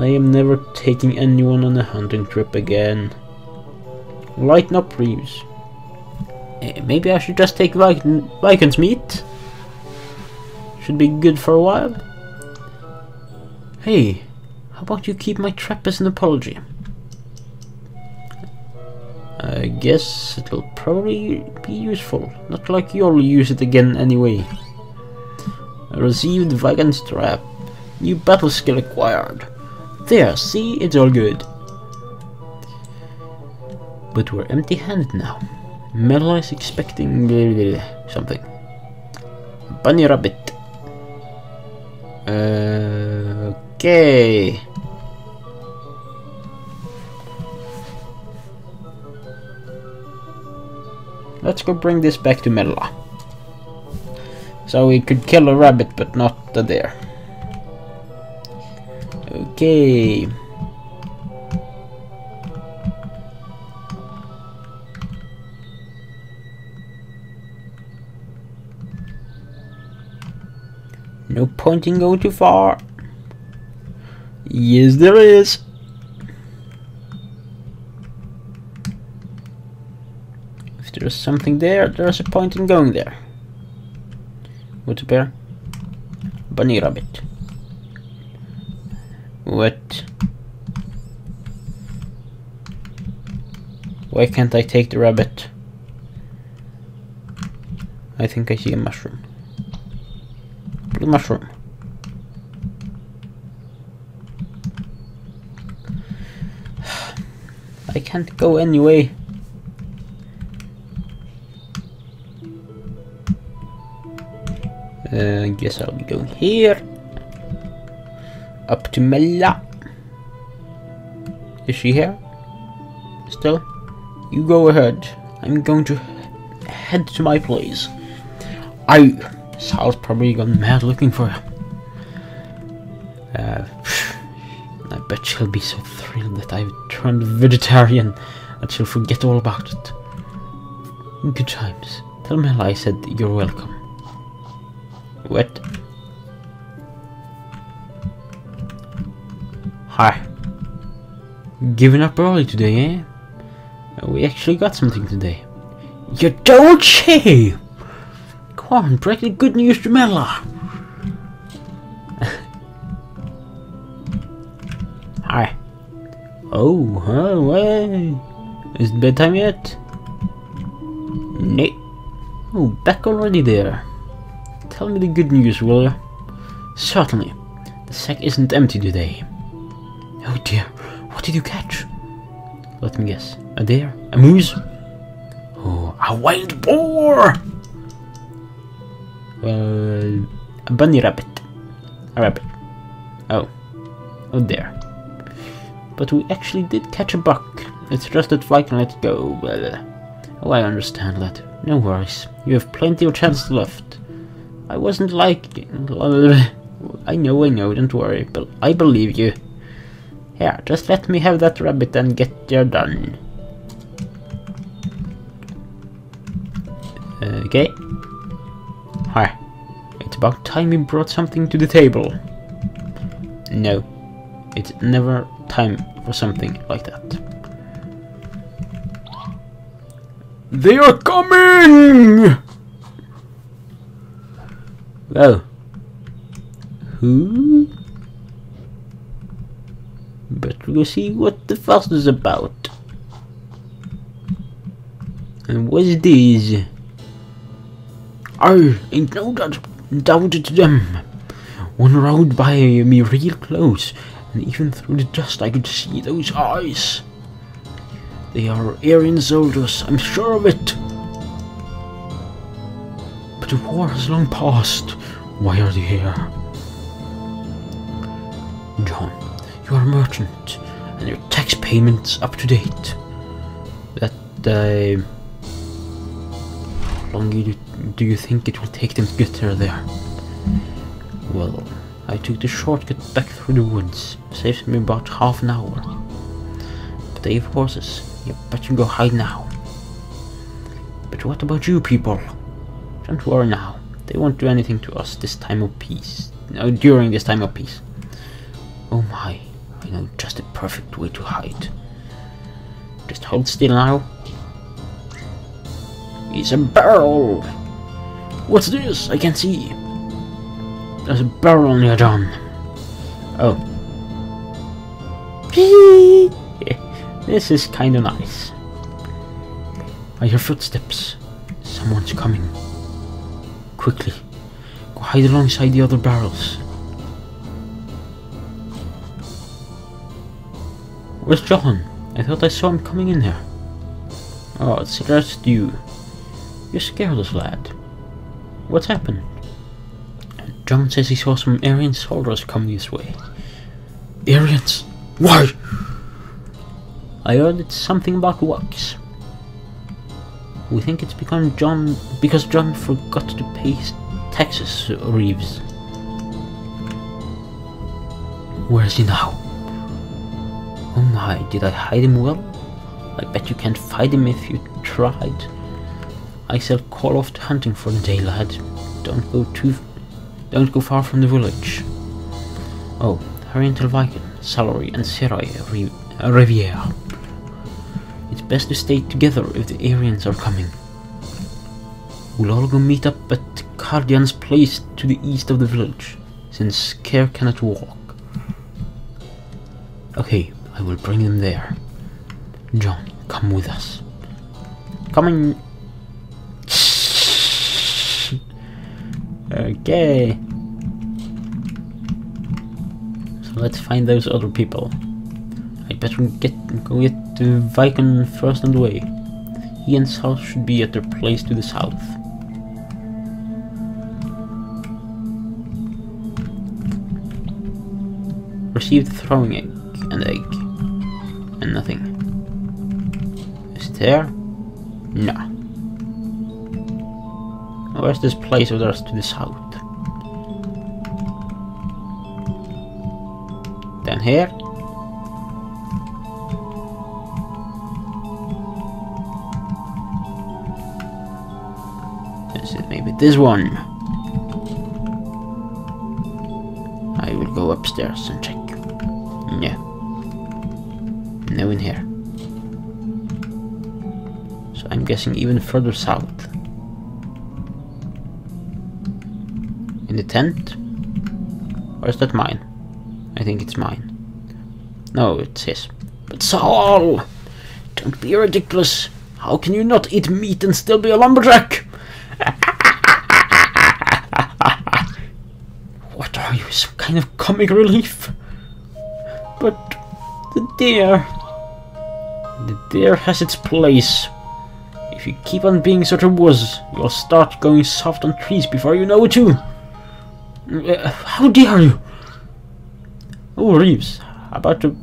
I am never taking anyone on a hunting trip again. Lighten up, Reeves. Maybe I should just take Vikon's meat? Should be good for a while. Hey, how about you keep my trap as an apology? I guess it'll probably be useful. Not like you'll use it again anyway. I received Vikon's trap. New battle skill acquired. There, see, it's all good. But we're empty-handed now. Mella is expecting something. Bunny rabbit. Okay. Let's go bring this back to Mella. So we could kill a rabbit, but not the deer. Okay. No point in going too far. Yes, there is. If there's something there, there's a point in going there. What's a bear? Bunny rabbit. What? Why can't I take the rabbit? I think I see a mushroom. Blue mushroom. I can't go anyway. I guess I'll be going here. Up to Mella. Is she here? Still? You go ahead. I'm going to head to my place. Sal's probably gone mad looking for her. I bet she'll be so thrilled that I've turned vegetarian that she'll forget all about it. Good times. Tell Mella I said you're welcome. What? Hi. Giving up early today, eh? We actually got something today. You don't say! Come on, break the good news to Mella! Hi. Oh, huh? Well, is it bedtime yet? No. Oh, back already there. Tell me the good news, will you? Certainly. The sack isn't empty today. Oh dear, what did you catch? Let me guess. A deer? A moose? Oh, a wild boar! Well, a bunny rabbit. A rabbit. Oh, there. But we actually did catch a buck. It's just that Vikon let it go. Well, oh, I understand that. No worries. You have plenty of chances left. I wasn't like... I know, don't worry. But I believe you. Here, just let me have that rabbit and get you done. Okay. Hi. It's about time you brought something to the table. No. It's never time for something like that. They are coming! Well. Who? But we'll see what the fuss is about. And what's this? I ain't no doubted them. One rode by me real close, and even through the dust I could see those eyes. They are Aryan soldiers, I'm sure of it. But the war has long passed. Why are they here? John, you are a merchant, and your tax payments up to date. How long do you think it will take them to get her there? Well, I took the shortcut back through the woods. Saves me about half an hour. But they have horses. You better go hide now. But what about you people? Don't worry now. They won't do anything to us this time of peace. No, during this time of peace. Oh my, I you know, just the perfect way to hide. Just hold still now. It's a barrel! What's this? I can't see. There's a barrel near John. Oh. This is kind of nice. I hear footsteps. Someone's coming. Quickly. Go hide alongside the other barrels. Where's John? I thought I saw him coming in there. Oh, it's just you. You're scared us, lad. What's happened? John says he saw some Aryan soldiers come this way. Aryans? Why? I heard it's something about wax. We think it's because John forgot to pay his taxes, Reeves. Where is he now? Oh my, did I hide him well? I bet you can't find him if you tried. I shall call off the hunting for the day, lad. Don't go far from the village. Oh, hurry until Vikon, Sal, and Serai, Reivier. It's best to stay together if the Aryans are coming. We'll all go meet up at Guardian's place to the east of the village, since Care cannot walk. Okay, I will bring them there. John, come with us. Coming! Okay. So let's find those other people. I better go get the Vikon first on the way. He and Sal should be at their place to the south. Received a throwing egg. And nothing. Is it there? No. Where's this place of theirs to the south? Down here? Maybe this one. I will go upstairs and check. Yeah. No in here. So I'm guessing even further south. In the tent? Or is that mine? I think it's mine. No, it's his. But Saul! Don't be ridiculous! How can you not eat meat and still be a lumberjack? What are you, some kind of comic relief? But the deer has its place. If you keep on being such a wuss, you'll start going soft on trees before you know it too. How dare you? Oh, Reeves, about to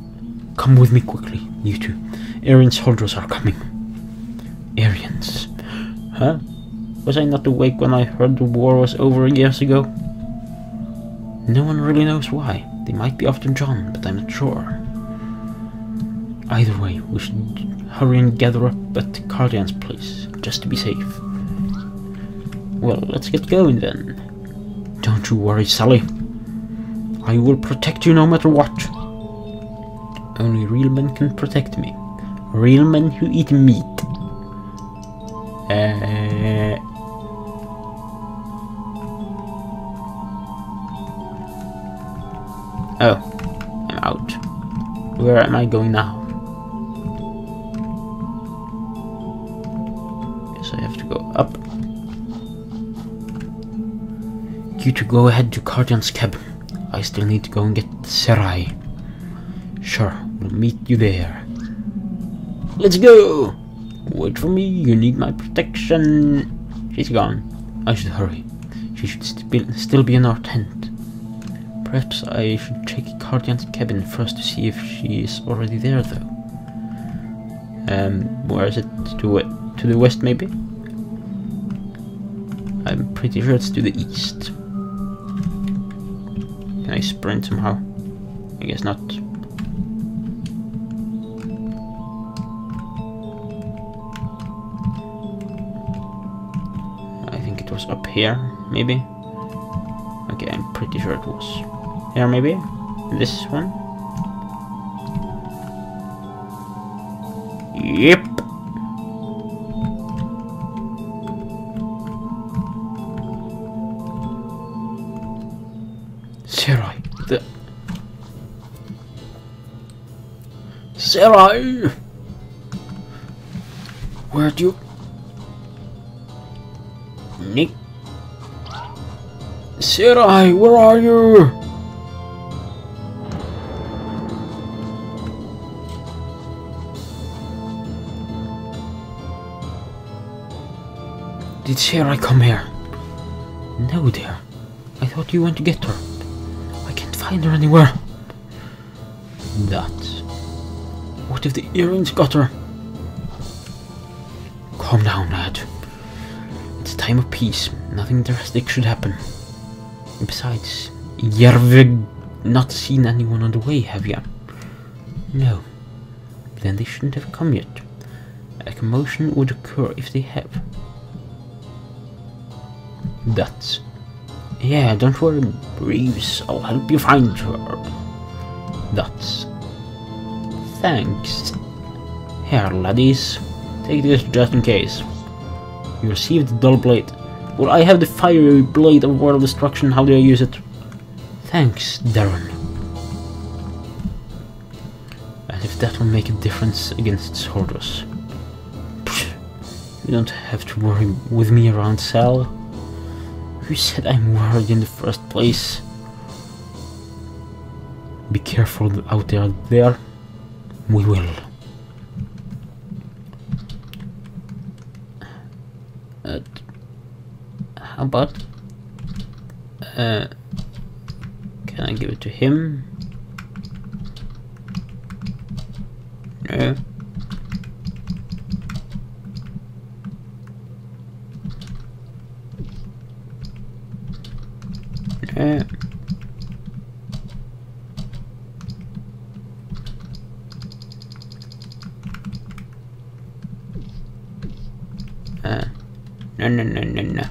come with me quickly, you two. Aryan soldiers are coming. Aryans, huh? Was I not awake when I heard the war was over years ago? No one really knows why. They might be after John, but I'm not sure. Either way, we should hurry and gather up at Guardian's place, just to be safe. Well, let's get going then. Don't you worry, Sally. I will protect you no matter what. Only real men can protect me. Real men who eat meat. Oh, I'm out. Where am I going now? Guess I have to go up. You two go ahead to Guardian's cabin. I still need to go and get Serai. Sure, we'll meet you there. Let's go! Wait for me, you need my protection. She's gone. I should hurry. She should still be in our tent. Perhaps I should check Guardian's cabin first to see if she is already there, though. Where is it? To the west, maybe? I'm pretty sure it's to the east. Can I sprint somehow? I guess not. I think it was up here, maybe? Okay, I'm pretty sure it was. Here maybe? This one? Yep. Serai. Serai! Where'd you... Nick? Serai, where are you? Did Serai come here? No, dear. I thought you went to get her. I can't find her anywhere. That. What if the earrings got her? Calm down, lad. It's a time of peace. Nothing drastic should happen. Besides, Yervig not seen anyone on the way, have you? No. Then they shouldn't have come yet. A commotion would occur if they have. That. Yeah, don't worry, Reeves. I'll help you find her. That. Thanks. Here, laddies. Take this just in case. You received the dull blade. Well, I have the Fiery Blade of World Destruction. How do I use it? Thanks, Darren. And if that will make a difference against Sordos. You don't have to worry with me around, Sal. Who said I'm worried in the first place? Be careful out there. We will. How about... can I give it to him? No. No. No.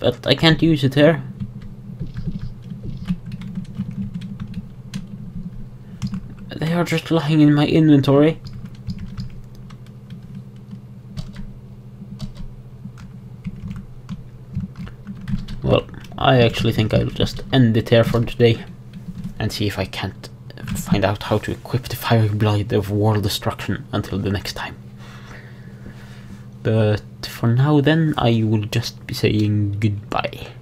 But I can't use it here. They are just lying in my inventory. Well, I actually think I'll just end it here for today and see if I can't find out how to equip the Fiery Blade of World Destruction until the next time. But for now then, I will just be saying goodbye.